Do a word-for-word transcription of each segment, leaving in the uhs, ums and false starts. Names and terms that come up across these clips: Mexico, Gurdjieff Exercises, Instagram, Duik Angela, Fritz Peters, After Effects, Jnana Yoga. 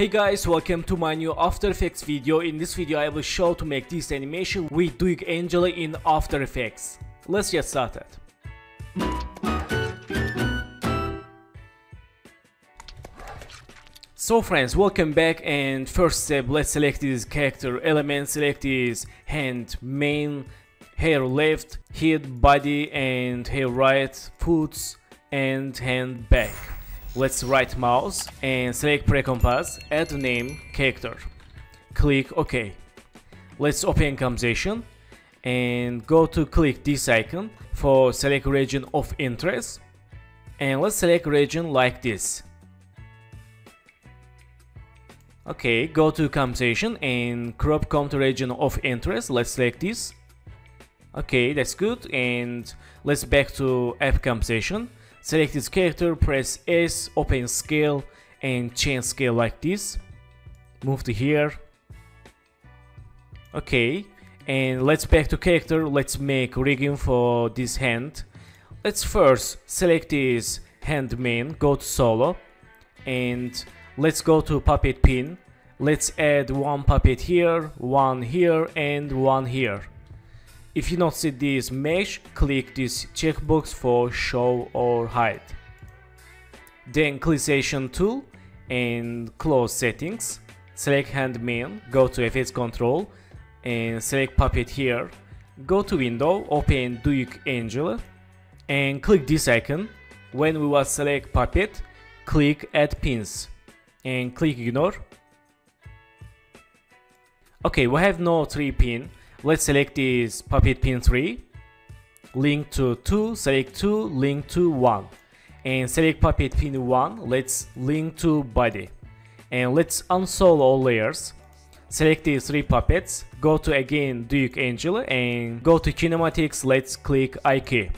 Hey guys, welcome to my new After Effects video. In this video I will show to make this animation with Duik Angela in After Effects. Let's get started. So friends, welcome back, and first step, let's select this character element, select his hand, mane, hair left, head, body and hair right, foot and hand back. Let's right mouse and select pre-compass, add name, character, click OK. Let's open composition and go to click this icon for select region of interest, and let's select region like this. Okay, go to composition and crop come to region of interest, let's select this. Okay, that's good, and let's back to app composition. Select this character, press S, open scale and change scale like this. Move to here. Okay, and let's back to character, let's make rigging for this hand. Let's first select this hand main, go to solo and let's go to puppet pin. Let's add one puppet here, one here and one here. If you not see this mesh, click this checkbox for show or hide. Then click selection tool and close settings. Select hand main, go to effects control and select puppet here. Go to window, open Duik Angela and click this icon. When we will select puppet, click add pins and click ignore. Okay, we have no three pin. Let's select this puppet pin three, link to two, select two, link to one, and select puppet pin one, let's link to body, and let's unsolo all layers, select these three puppets, go to again Duik Angela and go to kinematics, let's click I K.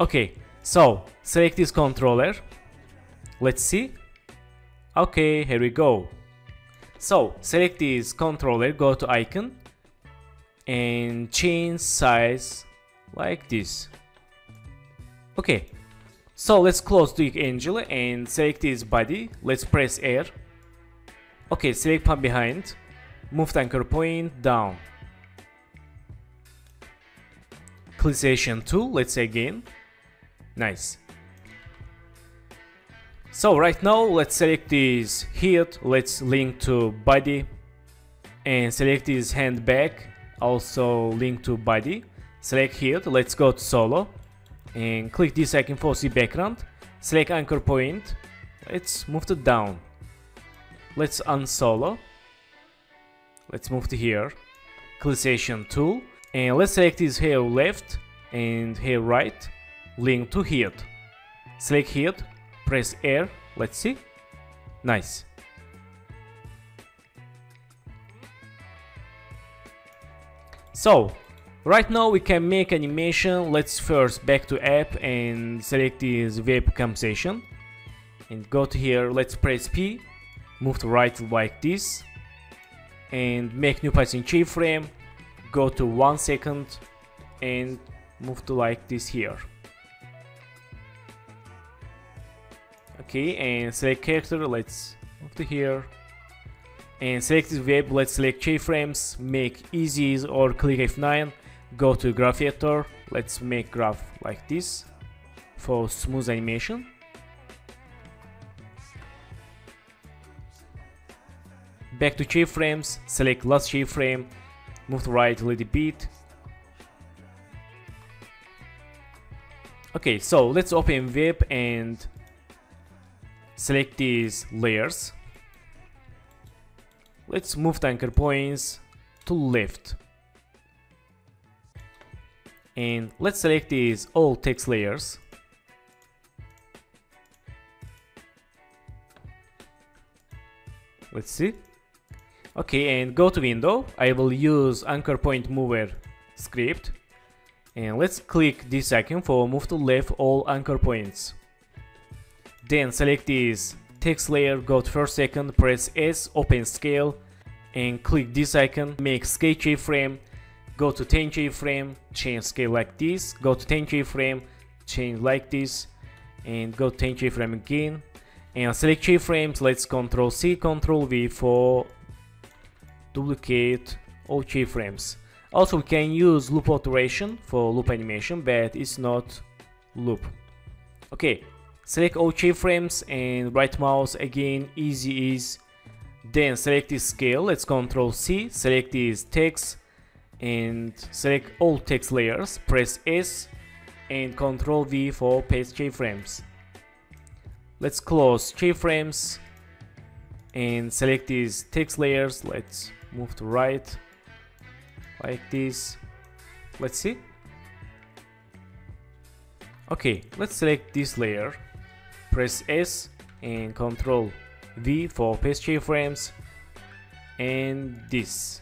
Okay, so select this controller, let's see, okay, here we go. So select this controller, go to icon and change size like this. Okay, so let's close Duik Angela and select this body, let's press air. Okay, select from behind, move the anchor point down, click selection tool, let's again, nice. So right now let's select this head, let's link to body and select this hand back, also link to body, select head, let's go to solo and click this icon for see background, select anchor point, let's move to down, let's unsolo, let's move to here, click selection tool and let's select this hair left and hair right, link to head, select head, press air, let's see, nice. So right now we can make animation. Let's first back to app and select this web composition and go to here, let's press P, move to right like this and make new passing keyframe, go to one second and move to like this here. Okay, and select character, let's move to here and select this web, let's select keyframes, make easies or click F nine, go to graph editor, let's make graph like this for smooth animation. Back to keyframes, select last keyframe, move to right a little bit. Okay, so let's open web and select these layers, let's move the anchor points to left and let's select these all text layers. Let's see. Okay, and go to window, I will use anchor point mover script and let's click this icon for move to left all anchor points. Then select this text layer, go to first second, press S, open scale and click this icon, make scale keyframe, go to ten keyframe, change scale like this, go to ten keyframe, change like this and go to ten keyframe again and select keyframes. Let's control C, control V for duplicate all keyframes. Also, we can use loop alteration for loop animation, but it's not loop. Okay, select all keyframes and right mouse again, easy is. Then select this scale, let's control C, select this text and select all text layers, press S and control V for paste keyframes. Let's close keyframes and select these text layers. Let's move to right like this. Let's see. Okay, let's select this layer, press S and control V for paste keyframes, and this.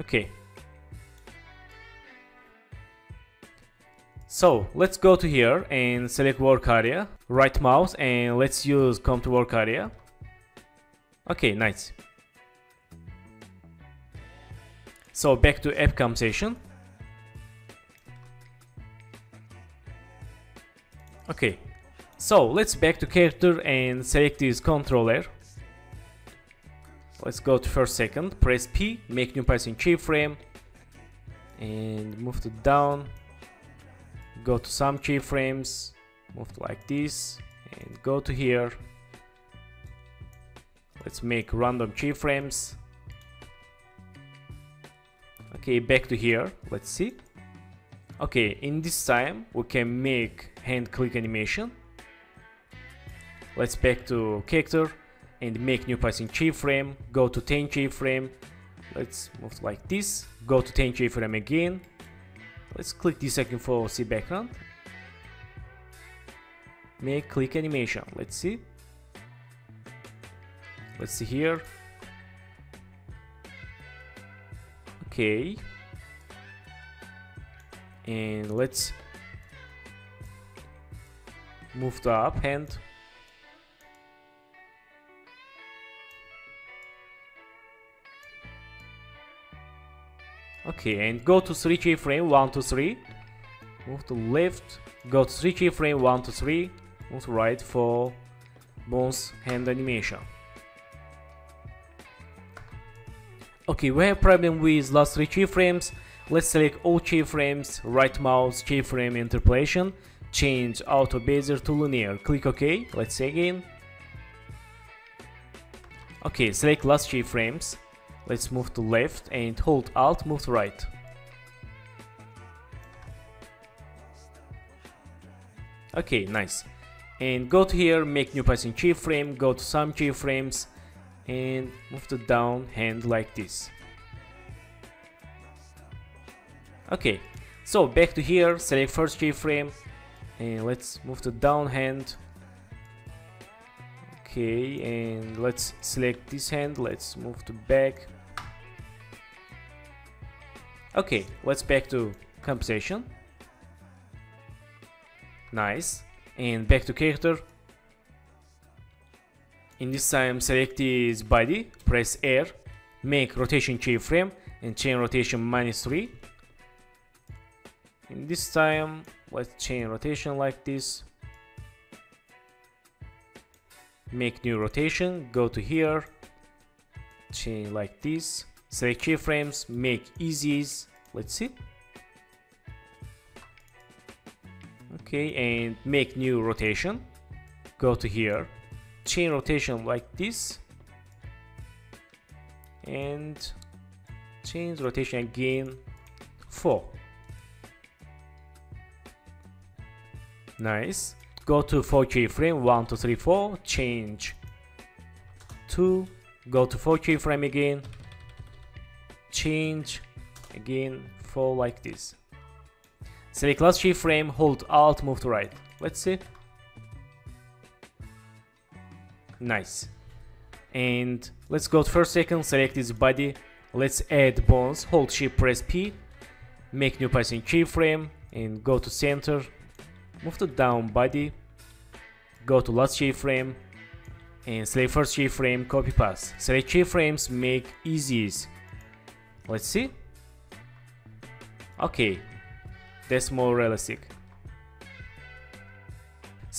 Okay, so let's go to here and select work area, right mouse, and let's use come to work area. Okay, nice. So back to F CAM session. Okay, so let's back to character and select this controller. Let's go to first second, press P, make new passing keyframe and move to down, go to some keyframes, move to like this and go to here. Let's make random keyframes. Okay, back to here, let's see. Okay, in this time we can make hand click animation. Let's back to character and make new passing keyframe, go to ten keyframe, let's move like this, go to ten keyframe again, let's click this second for see background, make click animation, let's see, let's see here, okay, and let's move the up hand. Okay, and go to three keyframe, one, two, three, move to left, go to three keyframe, one, two, three, move to right for bones hand animation. Okay, we have problem with last three keyframes. Let's select all keyframes, right mouse, keyframe interpolation, change auto bezier to linear, click OK, let's say again. Okay, select last keyframes. Let's move to left and hold Alt, move to right. Okay, nice. And go to here, make new passing keyframe, go to some keyframes and move to down hand like this. Okay, so back to here, select first keyframe and let's move to down hand. Okay, and let's select this hand, let's move to back. Okay, let's back to composition. Nice. And back to character. In this time select his body, press R, make rotation keyframe and chain rotation minus three. In this time let's chain rotation like this. Make new rotation, go to here, chain like this, select keyframes, make easies, let's see. Okay, and make new rotation, go to here, chain rotation like this, and change rotation again, four. Nice. Go to four keyframe, one, two, three, four, change two, go to four keyframe again, change again four like this. Select last keyframe, hold Alt, move to right. Let's see. Nice. And let's go to first second, select his body, let's add bones, hold Shift, press P, make new passing keyframe and go to center. Move to down body, go to last keyframe and select first keyframe, copy path. Select keyframes, make easies. Let's see. Okay, that's more realistic.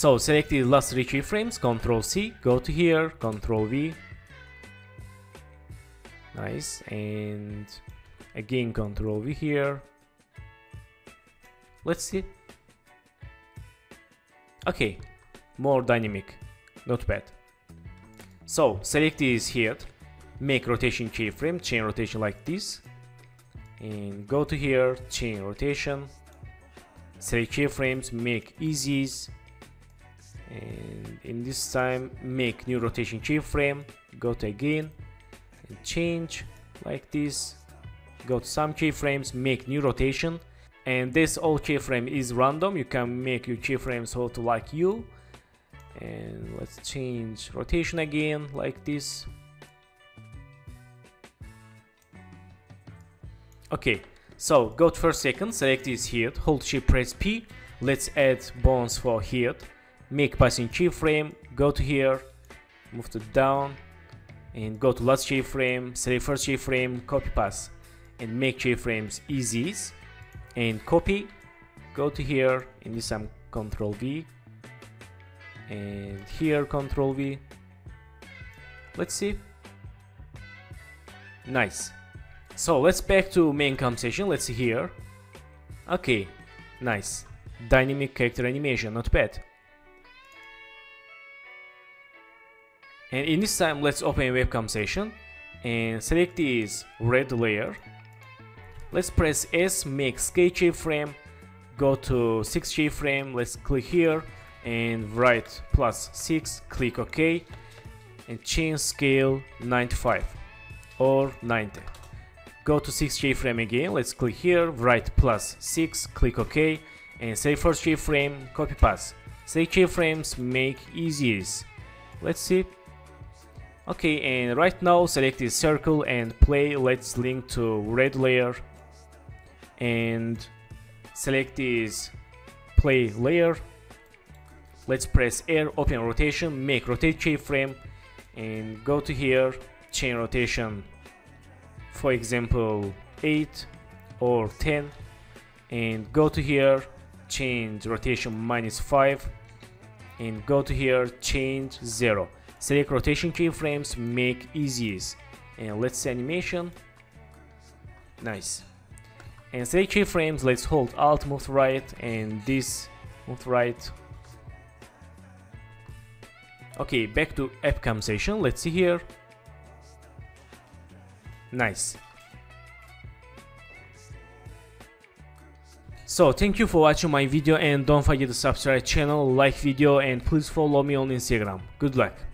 So select the last three keyframes, control C, go to here, control V. Nice, and again control V here. Let's see. Okay, more dynamic, not bad. So select this here, make rotation keyframe, chain rotation like this, and go to here, chain rotation, select keyframes, make easies, and in this time make new rotation keyframe, go to again and change like this, go to some keyframes, make new rotation. And this all keyframe is random, you can make your keyframes how to like you. And let's change rotation again like this. Okay, so go to first second, select this here, hold shift, press P, let's add bones for here, make passing keyframe, go to here, move to down, and go to last keyframe, select first keyframe, copy pass, and make keyframes easies, and copy, go to here, and this time control V, and here control V. Let's see. Nice. So let's back to main composition, let's see here. Okay, nice. Dynamic character animation, not bad. And in this time, let's open webcam session and select this red layer. Let's press S, make scale keyframe, go to six keyframe, let's click here and write plus six, click OK, and change scale ninety-five or ninety. Go to six keyframe again, let's click here, write plus six, click OK, and save first keyframe, copy pass. Save keyframes, make easies. Let's see. Okay, and right now select this circle and play, let's link to red layer and select this play layer, let's press R, open rotation, make rotate keyframe and go to here, chain rotation for example eight or ten, and go to here, change rotation minus five, and go to here, change zero. Select rotation keyframes, make easies, and let's see animation. Nice. And select keyframes, let's hold Alt, move to right, and this move to right. Okay, back to app composition, let's see here. Nice. So thank you for watching my video and don't forget to subscribe channel, like video, and please follow me on Instagram. Good luck.